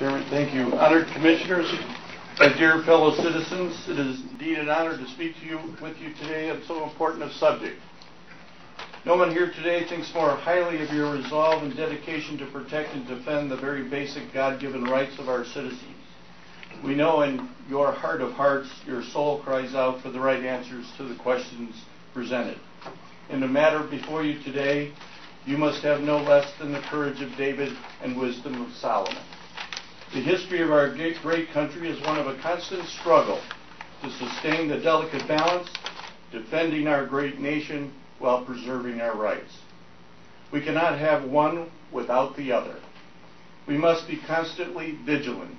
Chairman, thank you. Honored Commissioners, dear fellow citizens, it is indeed an honor to speak to you with you today on so important a subject. No one here today thinks more highly of your resolve and dedication to protect and defend the very basic God-given rights of our citizens. We know in your heart of hearts, your soul cries out for the right answers to the questions presented. In the matter before you today, you must have no less than the courage of David and wisdom of Solomon. The history of our great country is one of a constant struggle to sustain the delicate balance, defending our great nation while preserving our rights. We cannot have one without the other. We must be constantly vigilant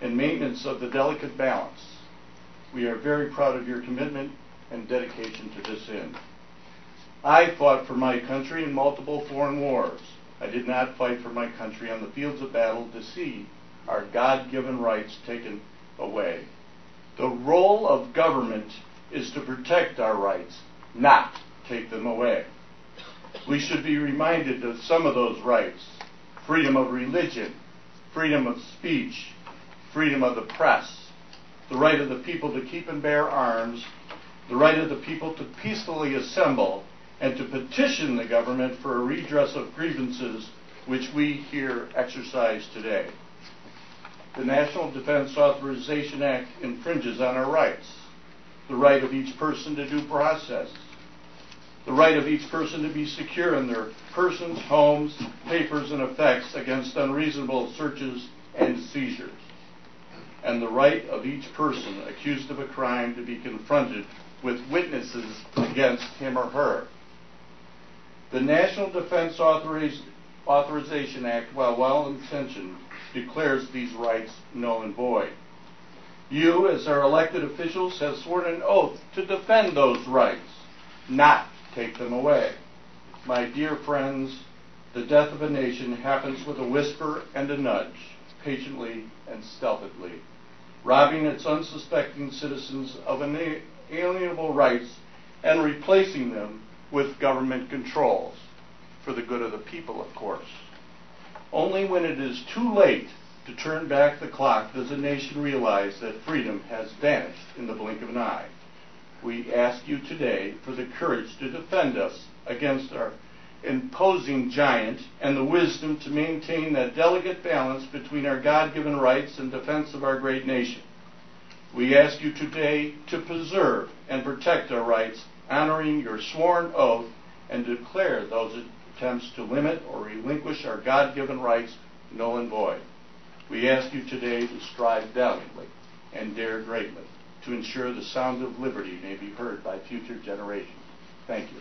in maintenance of the delicate balance. We are very proud of your commitment and dedication to this end. I fought for my country in multiple foreign wars. I did not fight for my country on the fields of battle to see our God-given rights taken away. The role of government is to protect our rights, not take them away. We should be reminded of some of those rights: freedom of religion, freedom of speech, freedom of the press, the right of the people to keep and bear arms, the right of the people to peacefully assemble, and to petition the government for a redress of grievances, which we here exercise today. The National Defense Authorization Act infringes on our rights: the right of each person to due process, the right of each person to be secure in their persons, homes, papers, and effects against unreasonable searches and seizures, and the right of each person accused of a crime to be confronted with witnesses against him or her. The National Defense Authorization Act, while well-intentioned, declares these rights null and void. You, as our elected officials, have sworn an oath to defend those rights, not take them away. My dear friends, the death of a nation happens with a whisper and a nudge, patiently and stealthily, robbing its unsuspecting citizens of inalienable rights and replacing them with government controls, for the good of the people, of course. Only when it is too late to turn back the clock does a nation realize that freedom has vanished in the blink of an eye. We ask you today for the courage to defend us against our imposing giant and the wisdom to maintain that delicate balance between our God-given rights and defense of our great nation. We ask you today to preserve and protect our rights, honoring your sworn oath, and declare those attempts to limit or relinquish our God-given rights null and void. We ask you today to strive valiantly and dare greatly to ensure the sound of liberty may be heard by future generations. Thank you.